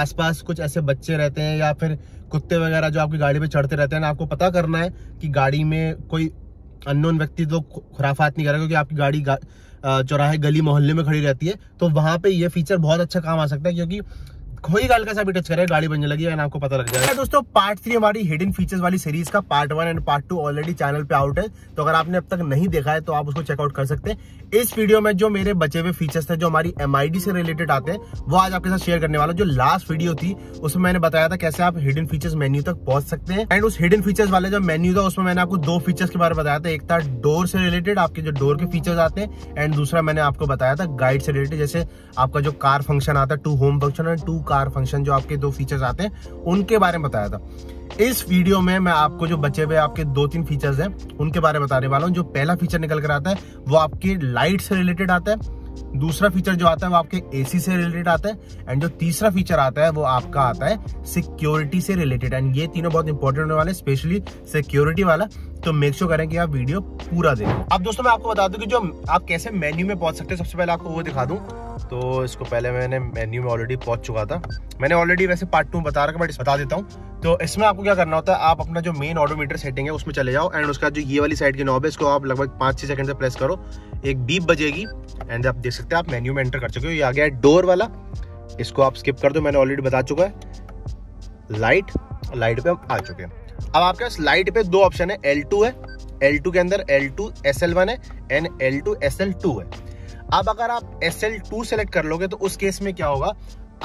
आसपास कुछ ऐसे बच्चे रहते हैं या फिर कुत्ते वगैरह जो आपकी गाड़ी पे चढ़ते रहते हैं ना, आपको पता करना है कि गाड़ी में कोई अननोन व्यक्ति तो खुराफात नहीं करेगा, क्योंकि आपकी गाड़ी चौराहे गली मोहल्ले में खड़ी रहती है। तो वहाँ पे ये फीचर बहुत अच्छा काम आ सकता है, क्योंकि कोई गाल का सा भी टच करेगा गाड़ी बनने लगी है, आपको पता लग जाएगा। दोस्तों पार्ट 3 हमारी हिडन फीचर्स वाली सीरीज का part 1 and part 2 already channel पे आउट है, तो अगर आपने अब तक नहीं देखा है तो आप उसको चेकआउट कर सकते हैं। इस वीडियो में जो मेरे बचे हुए फीचर्स थे जो हमारी MID से रिलेटेड आते हैं वो आज आपके साथ शेयर करने वाला। जो लास्ट वीडियो थी उसमें मैंने बताया था कैसे आप हिडन फीचर्स मेन्यू तक पहुंच सकते हैं, एंड उस हिडन फीचर्स वाले जो मेन्यू था उसमें मैंने आपको 2 फीचर्स के बारे में बताया था। एक था डोर से रिलेटेड, आपके जो डोर के फीचर्स आते हैं, एंड दूसरा मैंने आपको बताया था गाइड से रिलेटेड, जैसे आपका जो कार फंक्शन आता है, 2 होम फंक्शन और 2 कार फंक्शन, जो आपके 2 फीचर्स आते हैं उनके बारे में बताया था। इस वीडियो में मैं आपको जो बचे हुए आपके 2-3 फीचर्स हैं उनके बारे में बताने वाला हूं। जो पहला फीचर निकल कर आता है वो आपके लाइट से रिलेटेड आता है, दूसरा फीचर जो आता है वो आपके AC से रिलेटेड आता है, एंड जो तीसरा फीचर आता है वो आपका आता है सिक्योरिटी से रिलेटेड। एंड ये तीनों बहुत इंपॉर्टेंट होने वाले, स्पेशली सिक्योरिटी वाला, तो मेक श्योर करें कि आप वीडियो पूरा देखें। अब दोस्तों मैं आपको बता दूं कि जो आप कैसे मेन्यू में पहुंच सकते हैं, सबसे पहले आपको वो दिखा दूं। तो इसको पहले मैंने मेन्यू में ऑलरेडी पहुंच चुका था, मैंने ऑलरेडी वैसे पार्ट 2 में बता रखा, बट बता देता हूं। तो इसमें आपको क्या करना होता है, आप अपना जो मेन ऑडोमीटर सेटिंग है उसमें चले जाओ, एंड उसका जो ये वाली साइड की नॉब है इसको आप लगभग 5-6 सेकंड से प्रेस करो, एक बीप बजेगी, एंड आप देख सकते हैं आप मेन्यू में एंटर कर चुके हो। ये आ गया है डोर वाला, इसको आप स्किप कर दो, मैंने ऑलरेडी बता चुका है। लाइट पे हम आ चुके हैं। अब आपके पास लाइट पे 2 ऑप्शन है, L2 है, L2 के अंदर L2SL1 है एंड L2SL2 है। अब अगर आप SL2 सेलेक्ट कर लोगे तो उस केस में क्या होगा,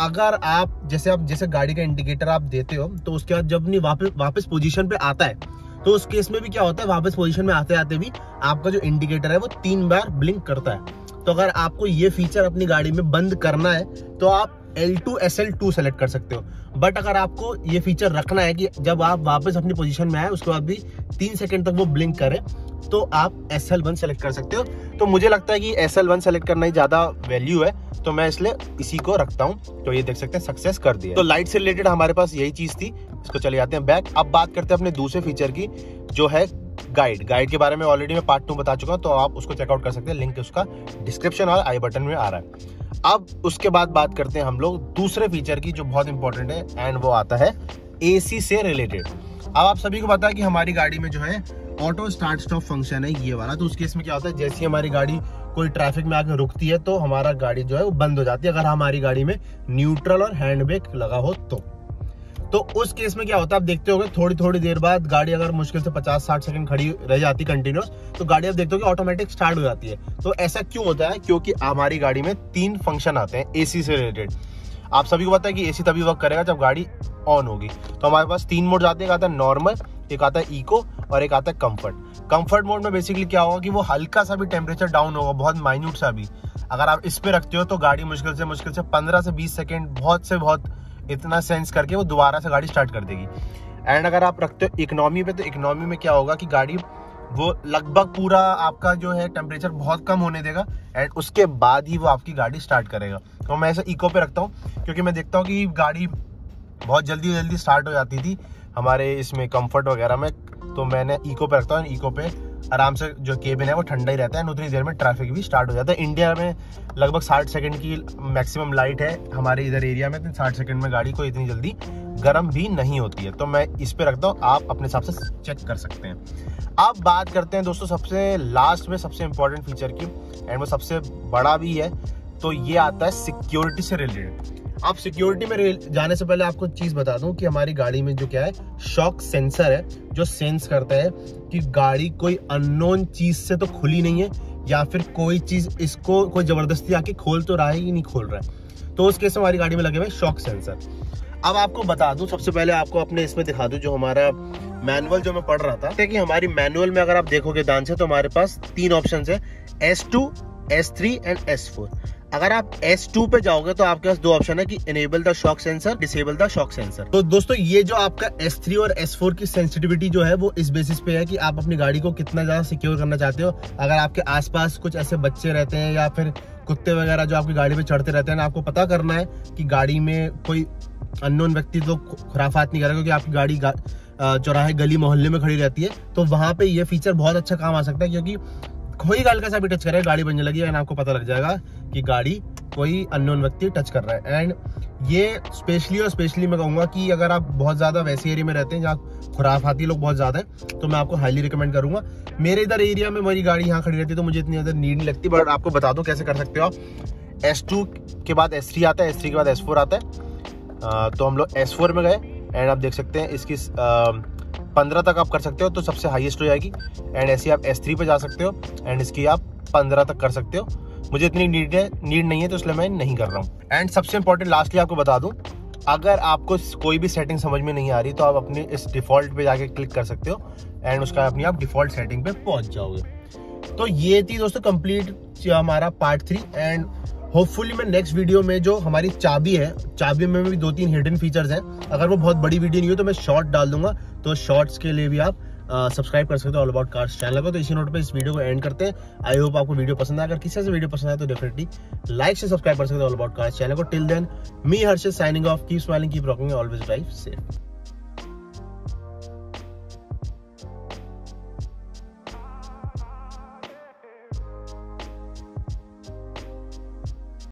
अगर आप जैसे गाड़ी का इंडिकेटर आप देते हो तो उसके बाद जब नहीं वापस पोजीशन पे आता है, तो उस केस में भी क्या होता है, वापस पोजीशन में आते आते भी आपका जो इंडिकेटर है वो 3 बार ब्लिंक करता है। तो अगर आपको ये फीचर अपनी गाड़ी में बंद करना है तो आप L2SL2 सेलेक्ट कर सकते हो, बट अगर आपको ये फीचर रखना है कि जब आप वापस अपनी पोजीशन में आए उसके बाद भी 3 सेकंड तक वो ब्लिंक करे, तो आप SL1 सेलेक्ट कर सकते हो। तो मुझे लगता है कि SL1 सेलेक्ट करना ही ज़्यादा वैल्यू है, तो मैं इसलिए इसी को रखता हूँ। तो ये देख सकते हैं सक्सेस कर दिया। तो लाइट से रिलेटेड हमारे पास यही चीज़ थी, इसको चले जाते हैं बैक। अब बात करते हैं अपने दूसरे फीचर की, जो है गाइड के बारे में ऑलरेडी मैं पार्ट 2 बता चुका हूँ, तो आप उसको चेकआउट कर सकते हैं, लिंक उसका डिस्क्रिप्शन और आई बटन में आ रहा है। अब उसके बाद बात करते हैं हम लोग दूसरे फीचर की जो बहुत इंपॉर्टेंट है, एंड वो आता है AC से रिलेटेड। अब आप सभी को पता है कि हमारी गाड़ी में जो है ऑटो स्टार्ट स्टॉप फंक्शन है ये वाला, तो उस केस में क्या होता है, जैसे हमारी गाड़ी कोई ट्रैफिक में आकर रुकती है तो हमारा गाड़ी जो है वो बंद हो जाती है, अगर हमारी गाड़ी में न्यूट्रल और हैंड ब्रेक लगा हो तो उस केस में क्या होता है, आप देखते होंगे थोड़ी देर बाद गाड़ी अगर मुश्किल से 50-60 सेकंड खड़ी रह जाती कंटिन्यूस, तो गाड़ी आप देखते हो कि ऑटोमेटिक स्टार्ट हो जाती है। तो ऐसा क्यों होता है, क्योंकि हमारी गाड़ी में 3 फंक्शन आते हैं AC से रिलेटेड। आप सभी को पता है कि AC तभी वर्क करेगा जब गाड़ी ऑन होगी। तो हमारे पास 3 मोड आते हैं, एक आता है नॉर्मल, एक आता है इको और एक आता है कम्फर्ट। कम्फर्ट मोड में बेसिकली क्या होगा कि वो हल्का सा भी टेम्परेचर डाउन होगा, बहुत माइन्यूट सा भी, अगर आप इस पे रखते हो तो गाड़ी मुश्किल से 15 से 20 सेकेंड बहुत से बहुत इतना सेंस करके वो दोबारा से गाड़ी स्टार्ट कर देगी। एंड अगर आप रखते हो इकोनॉमी पे, तो इकोनॉमी में क्या होगा कि गाड़ी वो लगभग पूरा आपका जो है टेम्परेचर बहुत कम होने देगा, एंड उसके बाद ही वो आपकी गाड़ी स्टार्ट करेगा। तो मैं ऐसे इको पे रखता हूँ, क्योंकि मैं देखता हूँ कि गाड़ी बहुत जल्दी स्टार्ट हो जाती थी हमारे इसमें कम्फर्ट वगैरह में, तो मैंने इको पे रखता हूँ। इको पे आराम से जो केबिन है वो ठंडा ही रहता है, उतनी देर में ट्रैफिक भी स्टार्ट हो जाता है। इंडिया में लगभग 60 सेकंड की मैक्सिमम लाइट है हमारे इधर एरिया में, तो 60 सेकंड में गाड़ी को इतनी जल्दी गर्म भी नहीं होती है, तो मैं इस पे रखता हूँ, आप अपने हिसाब से चेक कर सकते हैं। अब बात करते हैं दोस्तों सबसे लास्ट में सबसे इंपॉर्टेंट फीचर की, एंड वो सबसे बड़ा भी है, तो ये आता है सिक्योरिटी से रिलेटेड। आप सिक्योरिटी में जाने से पहले आपको चीज़ बता दूं कि हमारी गाड़ी में जो क्या है शॉक सेंसर है, जो सेंस करता है कि गाड़ी कोई अननोन चीज़ से तो खुली नहीं है, या फिर कोई चीज़ इसको कोई ज़बरदस्ती आके खोल तो रहा है ही नहीं खोल रहा है, तो उस केस में हमारी गाड़ी में लगे हुए शॉक सेंसर। अब आपको बता दूं, सबसे पहले आपको अपने इसमें दिखा दूं जो हमारा मैनुअल जो मैं पढ़ रहा था, कि हमारी मैनुअल में अगर आप देखोगे ध्यान से तो हमारे पास 3 ऑप्शन है, S2, S3 एंड S4। अगर आप S2 पे जाओगे तो आपके पास 2 ऑप्शन है कि enable the shock sensor, disable the shock sensor. तो दोस्तों ये जो आपका S3 और S4 की सेंसिटिविटी जो है वो इस बेसिस पे है कि आप अपनी गाड़ी को कितना ज़्यादा सिक्योर करना चाहते हो। अगर आपके आसपास कुछ ऐसे बच्चे रहते हैं या फिर कुत्ते वगैरह जो आपकी गाड़ी पे चढ़ते रहते हैं ना, आपको पता करना है कि गाड़ी में कोई अननोन व्यक्ति तो खुराफात नहीं करेगा, क्योंकि आपकी गाड़ी चौराहे गली मोहल्ले में खड़ी रहती है। तो वहाँ पर ये फीचर बहुत अच्छा काम आ सकता है, क्योंकि कोई गाल का सा भी टच करेगा गाड़ी बनने लगी है, आपको पता लग जाएगा कि गाड़ी कोई अननोन व्यक्ति टच कर रहा है। एंड ये स्पेशली और स्पेशली मैं कहूँगा कि अगर आप बहुत ज़्यादा वैसे एरिया में रहते हैं जहाँ खुराफाती लोग बहुत ज़्यादा है तो मैं आपको हाईली रिकमेंड करूँगा। मेरे इधर एरिया में मेरी गाड़ी यहाँ खड़ी रहती है तो मुझे इतनी ज़्यादा नीड नहीं लगती, बट आपको बता दो कैसे कर सकते हो आप। S2 के बाद S3 आता है, S3 के बाद S4 आता है। तो हम लोग S4 में गए एंड आप देख सकते हैं इसकी 15 तक आप कर सकते हो तो सबसे हाईएस्ट हो जाएगी। एंड ऐसे आप S3 पे जा सकते हो एंड इसकी आप 15 तक कर सकते हो। मुझे इतनी नीड नहीं है तो इसलिए मैं नहीं कर रहा हूँ। एंड सबसे इंपॉर्टेंट लास्टली आपको बता दूँ, अगर आपको कोई भी सेटिंग समझ में नहीं आ रही तो आप अपने इस डिफ़ॉल्ट पे जाके क्लिक कर सकते हो एंड उसका अपनी आप डिफ़ॉल्ट सेटिंग पे पहुँच जाओगे। तो ये थी दोस्तों कंप्लीट हमारा पार्ट 3। एंड होपफुली मैं नेक्स्ट वीडियो में जो हमारी चाबी है, चाबी में भी 2-3 हिडन फीचर्स हैं, अगर वो बहुत बड़ी वीडियो नहीं हो तो मैं शॉर्ट डाल दूंगा, तो शॉर्ट्स के लिए भी आप सब्सक्राइब कर सकते हो ऑल अबाउट कार्स चैनल को। तो इसी नोट पे इस वीडियो को एंड करते हैं। आई होप आपको वीडियो पसंद आए। अगर किसी से वीडियो पसंद आए तो डेफिनेटली लाइक से सब्सक्राइब कर सकते हो ऑल अबाउट कार्स चैनल को। Till then me Harshit signing off. Keep smiling, keep rocking, always drive safe.